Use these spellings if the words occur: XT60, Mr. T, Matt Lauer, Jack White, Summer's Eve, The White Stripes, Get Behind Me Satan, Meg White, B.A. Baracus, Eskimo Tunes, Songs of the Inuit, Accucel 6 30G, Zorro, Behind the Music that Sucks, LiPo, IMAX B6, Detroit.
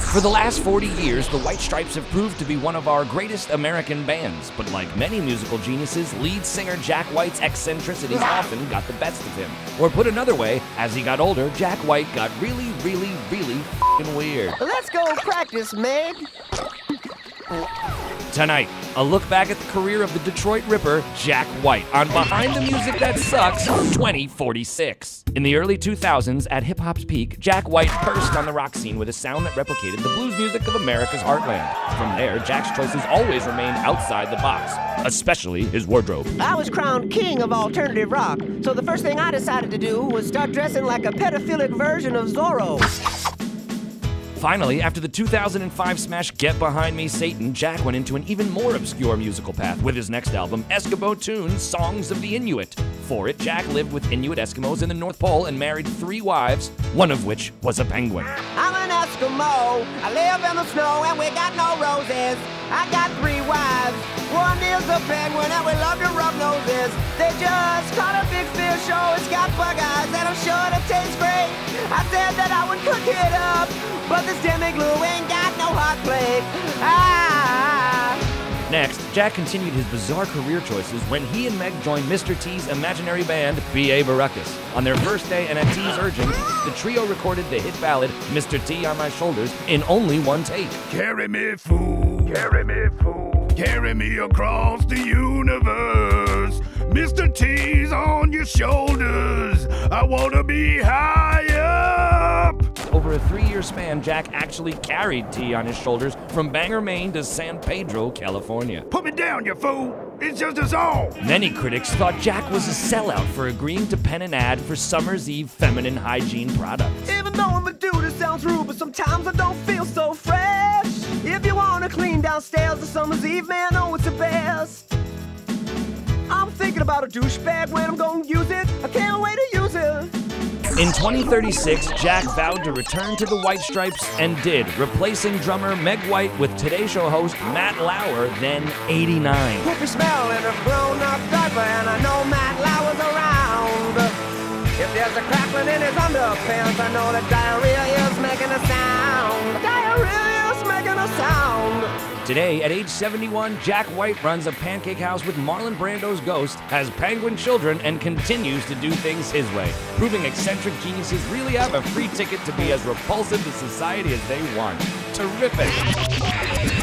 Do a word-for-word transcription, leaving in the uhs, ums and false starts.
For the last forty years, the White Stripes have proved to be one of our greatest American bands, but like many musical geniuses, lead singer Jack White's eccentricities often got the best of him. Or put another way, as he got older, Jack White got really, really, really f***ing weird. Let's go practice, Meg. Tonight, a look back at the career of the Detroit Ripper, Jack White, on Behind the Music That Sucks twenty forty-six. In the early two thousands, at hip-hop's peak, Jack White burst on the rock scene with a sound that replicated the blues music of America's heartland. From there, Jack's choices always remained outside the box, especially his wardrobe. I was crowned king of alternative rock, so the first thing I decided to do was start dressing like a pedophilic version of Zorro. Finally, after the two thousand five smash Get Behind Me Satan, Jack went into an even more obscure musical path with his next album, Eskimo Tunes, Songs of the Inuit. For it, Jack lived with Inuit Eskimos in the North Pole and married three wives, one of which was a penguin. I'm an Eskimo, I live in the snow and we got no roses. I got three wives, one is a penguin and we love to rub noses. They just caught a big fish, oh, it's got bug eyes and I'm sure it tastes great. I said that I would cook it up, but this demi-glue ain't got no hot plate. Ah. Next, Jack continued his bizarre career choices when he and Meg joined Mister T's imaginary band, B A Baracus. On their first day and at T's urging, the trio recorded the hit ballad, Mister T on My Shoulders, in only one take. Carry me, fool. Carry me, fool. Carry me across the universe. Mister T's on your shoulders. I wanna be high up. Over a three-year span, Jack actually carried T on his shoulders from Bangor, Maine to San Pedro, California. Put me down, you fool! It's just a song! Many critics thought Jack was a sellout for agreeing to pen an ad for Summer's Eve feminine hygiene products. Even though I'm a dude, it sounds rude, but sometimes I don't feel so fresh. If you wanna clean downstairs on Summer's Eve, man, oh, it's the best. I'm thinking about a douchebag when I'm gonna use it. I can't wait to use it. In twenty thirty-six, Jack vowed to return to the White Stripes and did, replacing drummer Meg White with Today Show host Matt Lauer, then eighty-nine. Poopy smell in a grown-up diaper, and I know Matt Lauer's around. If there's a crackling in his underpants, I know that diarrhea is making a sound. Diarrhea is making a sound. Today, at age seventy-one, Jack White runs a pancake house with Marlon Brando's ghost, has penguin children, and continues to do things his way, proving eccentric geniuses really have a free ticket to be as repulsive to society as they want. Terrific!